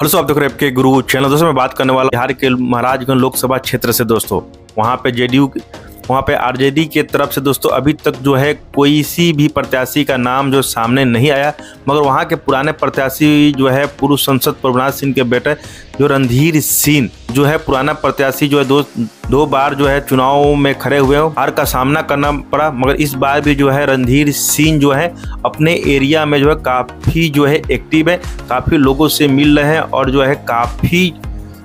Hello दोस्तों, आप देख रहे हैं आपके गुरु चैनल। दोस्तों मैं बात करने वाला बिहार के महाराजगंज लोकसभा क्षेत्र से। दोस्तों वहाँ पे आरजेडी के तरफ से दोस्तों अभी तक जो है कोई सी भी प्रत्याशी का नाम जो सामने नहीं आया, मगर वहाँ के पुराने प्रत्याशी जो है पूर्व संसद प्रभुनाथ सिंह के बेटे जो रणधीर सिंह जो है पुराना प्रत्याशी जो है दो बार जो है चुनाव में खड़े हुए हार का सामना करना पड़ा, मगर इस बार भी जो है रणधीर सिंह जो है अपने एरिया में जो है काफ़ी जो है एक्टिव है, काफ़ी लोगों से मिल रहे हैं और जो है काफ़ी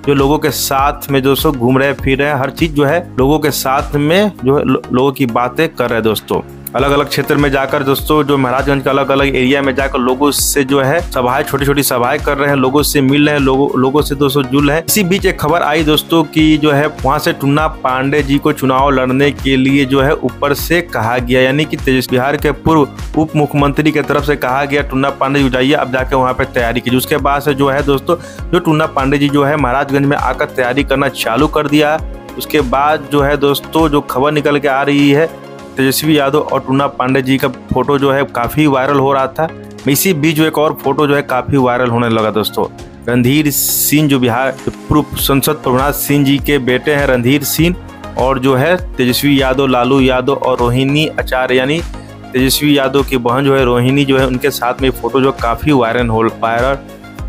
जो लोगों के साथ में दोस्तों घूम रहे फिर रहे हैं, हर चीज़ जो है लोगों के साथ में जो है लोगों की बातें कर रहे हैं। दोस्तों अलग अलग क्षेत्र में जाकर दोस्तों जो महाराजगंज का अलग अलग एरिया में जाकर लोगों से जो है सभाएं, छोटी छोटी सभाएं कर रहे हैं, लोगों से मिल रहे हैं, लोगों से दोस्तों जुल रहे हैं। इसी बीच एक खबर आई दोस्तों कि जो है वहाँ से टुन्ना पांडे जी को चुनाव लड़ने के लिए जो है ऊपर से कहा गया, यानी कि तेजस्वी बिहार के पूर्व उप मुख्यमंत्री की तरफ से कहा गया टुन्ना पांडे जी जाइए, अब जाके वहाँ पे तैयारी कीजिए। उसके बाद से जो है दोस्तों जो टुन्ना पांडे जी जो है महाराजगंज में आकर तैयारी करना चालू कर दिया। उसके बाद जो है दोस्तों जो खबर निकल के आ रही है तेजस्वी यादव और टुन्ना पांडे जी का फोटो जो है काफ़ी वायरल हो रहा था। इसी बीच जो एक और फोटो जो है काफ़ी वायरल होने लगा। दोस्तों रणधीर सिंह जो बिहार पूर्व संसद प्रभुनाथ सिंह जी के बेटे हैं रणधीर सिंह, और जो है तेजस्वी यादव, लालू यादव और रोहिणी आचार्य यानी तेजस्वी यादव की बहन जो है रोहिणी जो है उनके साथ में फोटो जो काफ़ी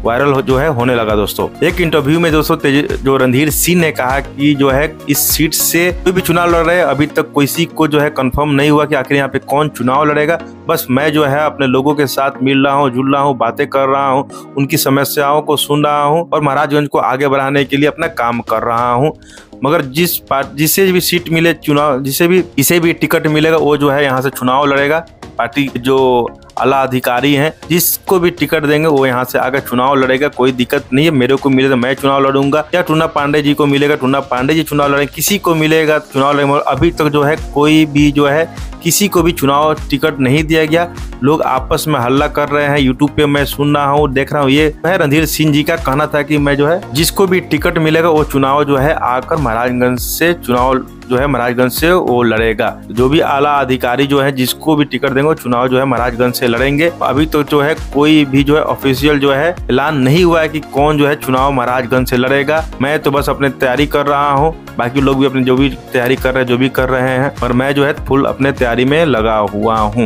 वायरल जो है होने लगा। दोस्तों एक इंटरव्यू में दोस्तों जो रणधीर सिंह ने कहा कि जो है इस सीट से कोई भी चुनाव लड़ रहे हैं, अभी तक किसी को जो है कंफर्म नहीं हुआ कि आखिर यहाँ पे कौन चुनाव लड़ेगा। बस मैं जो है अपने लोगों के साथ मिल रहा हूँ, जुल रहा हूँ, बातें कर रहा हूँ, उनकी समस्याओं को सुन रहा हूँ और महाराजगंज को आगे बढ़ाने के लिए अपना काम कर रहा हूँ। मगर जिसे भी सीट मिले, चुनाव जिसे भी टिकट मिलेगा वो जो है यहाँ से चुनाव लड़ेगा। पार्टी जो आला अधिकारी हैं जिसको भी टिकट देंगे वो यहाँ से आकर चुनाव लड़ेगा, कोई दिक्कत नहीं है। मेरे को मिले तो मैं चुनाव लड़ूंगा, या टुन्ना पांडे जी को मिलेगा टुन्ना पांडे जी चुनाव लड़ेंगे, किसी को मिलेगा चुनाव लड़ेंगे। अभी तक जो है कोई भी जो है किसी को भी चुनाव टिकट नहीं दिया गया। लोग आपस में हल्ला कर रहे हैं, यूट्यूब पे मैं सुन रहा हूँ, देख रहा हूँ। ये रणधीर सिंह जी का कहना था कि मैं जो है जिसको भी टिकट मिलेगा वो चुनाव जो है आकर महाराजगंज से चुनाव जो है महाराजगंज से वो लड़ेगा। जो भी आला अधिकारी जो है जिसको भी टिकट देंगे वो चुनाव जो है महाराजगंज से लड़ेंगे। अभी तो जो है कोई भी जो है ऑफिशियल जो है ऐलान नहीं हुआ है कि कौन जो है चुनाव महाराजगंज से लड़ेगा। मैं तो बस अपने तैयारी कर रहा हूँ, बाकी लोग भी अपने जो भी तैयारी कर रहे हैं और मैं जो है फुल अपने तैयारी में लगा हुआ हूँ।